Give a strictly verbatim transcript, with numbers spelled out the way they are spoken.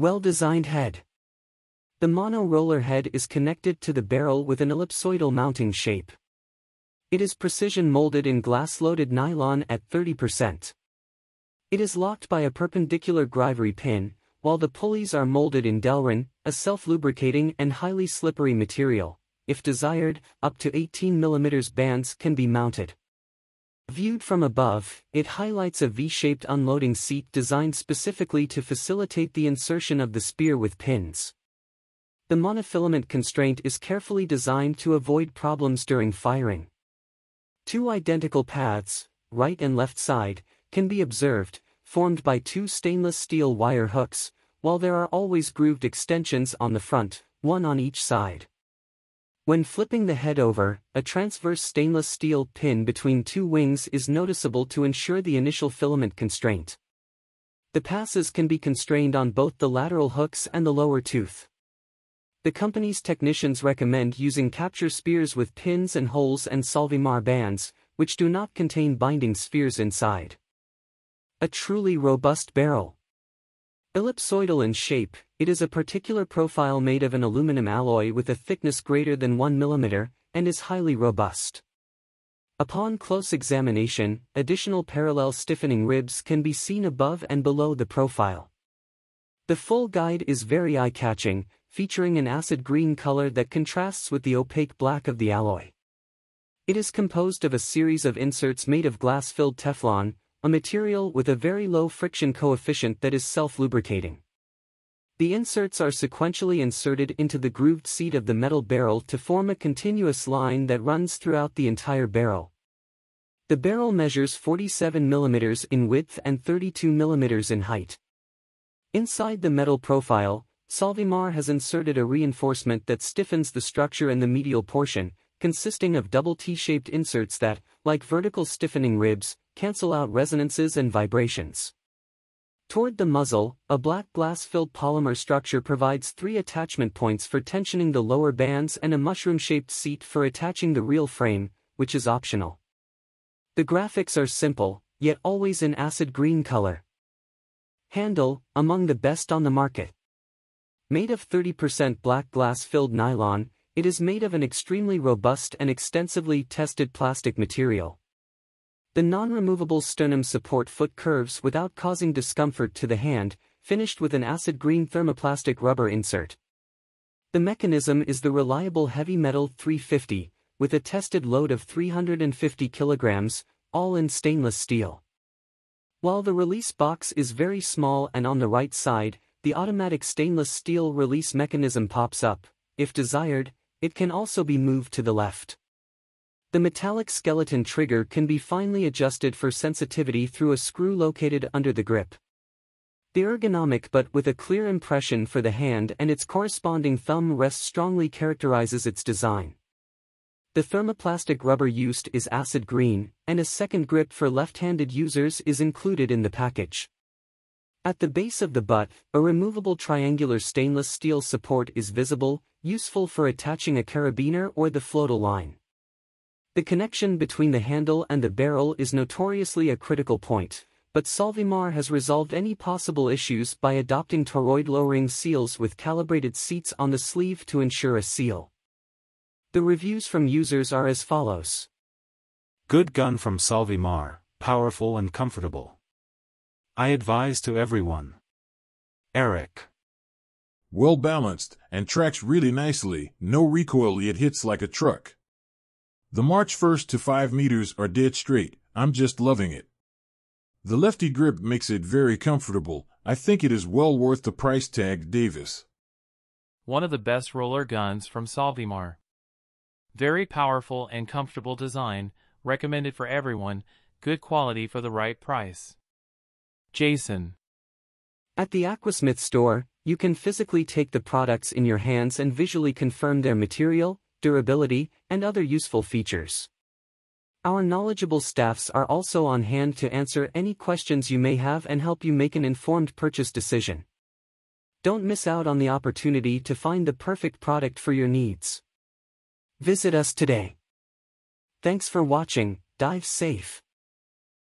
Well-designed head. The mono-roller head is connected to the barrel with an ellipsoidal mounting shape. It is precision molded in glass-loaded nylon at thirty percent. It is locked by a perpendicular grivery pin, while the pulleys are molded in Delrin, a self-lubricating and highly slippery material. If desired, up to eighteen millimeter bands can be mounted. Viewed from above, it highlights a V-shaped unloading seat designed specifically to facilitate the insertion of the spear with pins. The monofilament constraint is carefully designed to avoid problems during firing. Two identical paths, right and left side, can be observed, formed by two stainless steel wire hooks, while there are always grooved extensions on the front, one on each side. When flipping the head over, a transverse stainless steel pin between two wings is noticeable to ensure the initial filament constraint. The passes can be constrained on both the lateral hooks and the lower tooth. The company's technicians recommend using capture spears with pins and holes and Salvimar bands, which do not contain binding spheres inside. A truly robust barrel. Ellipsoidal in shape, it is a particular profile made of an aluminum alloy with a thickness greater than one millimeter, and is highly robust. Upon close examination, additional parallel stiffening ribs can be seen above and below the profile. The full guide is very eye-catching, featuring an acid green color that contrasts with the opaque black of the alloy. It is composed of a series of inserts made of glass-filled Teflon, a material with a very low friction coefficient that is self-lubricating. The inserts are sequentially inserted into the grooved seat of the metal barrel to form a continuous line that runs throughout the entire barrel. The barrel measures forty-seven millimeters in width and thirty-two millimeters in height. Inside the metal profile, Salvimar has inserted a reinforcement that stiffens the structure in the medial portion, consisting of double T-shaped inserts that, like vertical stiffening ribs, cancel out resonances and vibrations. Toward the muzzle, a black glass-filled polymer structure provides three attachment points for tensioning the lower bands and a mushroom-shaped seat for attaching the reel frame, which is optional. The graphics are simple, yet always in acid green color. Handle, among the best on the market. Made of thirty percent black glass-filled nylon, it is made of an extremely robust and extensively tested plastic material. The non-removable sternum support foot curves without causing discomfort to the hand, finished with an acid green thermoplastic rubber insert. The mechanism is the reliable heavy metal three fifty, with a tested load of three hundred fifty kilograms, all in stainless steel. While the release box is very small and on the right side, the automatic stainless steel release mechanism pops up. If desired, it can also be moved to the left. The metallic skeleton trigger can be finely adjusted for sensitivity through a screw located under the grip. The ergonomic but with a clear impression for the hand and its corresponding thumb rest strongly characterizes its design. The thermoplastic rubber used is acid green, and a second grip for left-handed users is included in the package. At the base of the butt, a removable triangular stainless steel support is visible, useful for attaching a carabiner or the floatal line. The connection between the handle and the barrel is notoriously a critical point, but Salvimar has resolved any possible issues by adopting toroid lowering seals with calibrated seats on the sleeve to ensure a seal. The reviews from users are as follows. Good gun from Salvimar, powerful and comfortable. I advise to everyone. Eric. Well balanced, and tracks really nicely, no recoil yet hits like a truck. The march first to five meters are dead straight, I'm just loving it. The lefty grip makes it very comfortable, I think it is well worth the price tag. Davis. One of the best roller guns from Salvimar. Very powerful and comfortable design, recommended for everyone, good quality for the right price. Jason. At the Aquasmith store, you can physically take the products in your hands and visually confirm their material, durability, and other useful features. Our knowledgeable staffs are also on hand to answer any questions you may have and help you make an informed purchase decision. Don't miss out on the opportunity to find the perfect product for your needs. Visit us today. Thanks for watching. Dive safe.